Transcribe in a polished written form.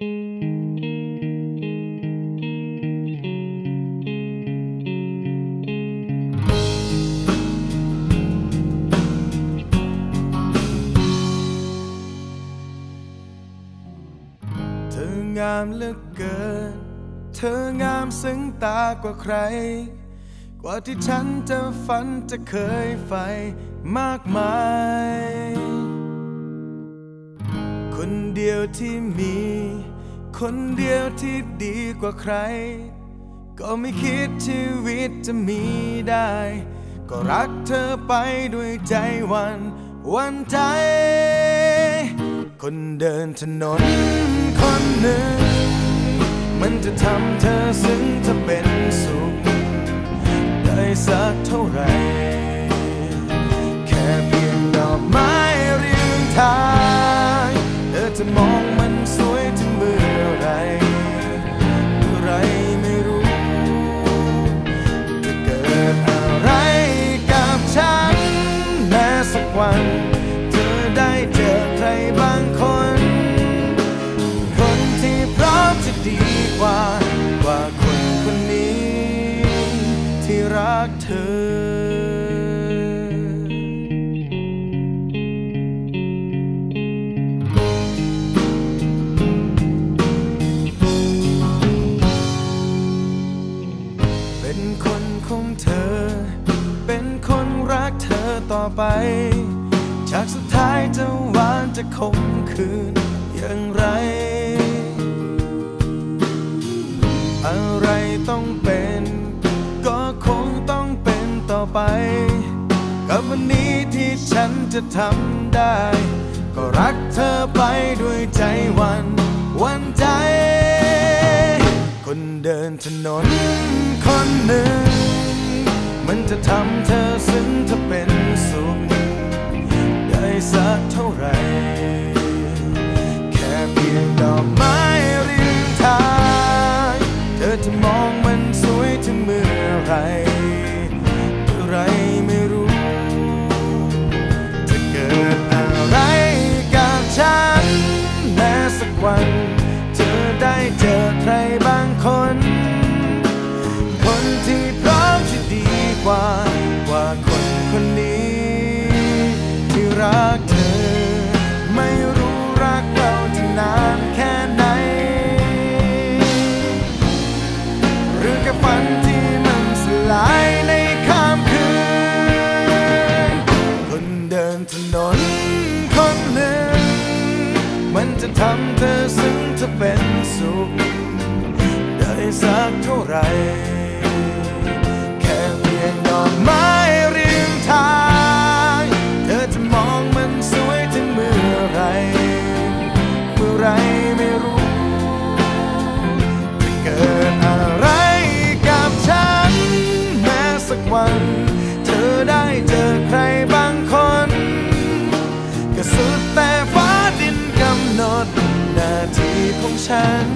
เธองามเหลือเกินเธองามซึ้งตากว่าใครกว่าที่ฉันจะฝันจะเคยใฝ่มากมายคนเดียวที่มีคนเดียวที่ดีกว่าใครก็ไม่คิดชีวิตจะมีได้ก็รักเธอไปด้วยใจวันใจคนเดินถนนคนหนึ่งมันจะทำเธอซึ้งจะเป็นสุขได้สักเท่าไรแค่เพียงดอกไม้เรียงทางเธอจะมองมันสวยถึงเมื่อไรอะไรไม่รู้จะเกิดอะไรกับฉันแม้สักวันเธอได้เจอใครบางคนคนที่พร้อมจะดีกว่าคนคนนี้ที่รักเธอเป็นคนรักเธอต่อไปฉากสุดท้ายจะหวานจะคมคืนอย่างไรอะไรต้องเป็นก็คงต้องเป็นต่อไปกับวันนี้ที่ฉันจะทำได้ก็รักเธอไปด้วยใจวันใจคนเดินถนนคนหนึ่งมันจะทำเธอซึ้งเธอเป็นสุขได้สักเท่าไรแค่เพียงดอกไม้ริมทางเธอจะมองมันสวยถึงเมื่อไรอะไรไม่รู้จะเกิดอะไรกับฉันแม้สักวันเธอได้เจอใครบางคนคนที่พร้อมจะดีกว่าคนคนนี้ที่รักเธอไม่รู้รักเราจะนานแค่ไหนหรือแค่ฝันที่มันสลายในค่ำคืนคนเดินถนนคนหนึ่งมันจะทำเธอซึ้งจะเป็นสุขได้สักเท่าไหร่ดอกไม้ริมทางเธอจะมองมันสวยถึงเมื่อไรไม่รู้จะเกิดอะไรกับฉันแม้สักวันเธอได้เจอใครบางคนก็สุดแต่ฟ้าดินกำหนดหน้าที่ของฉัน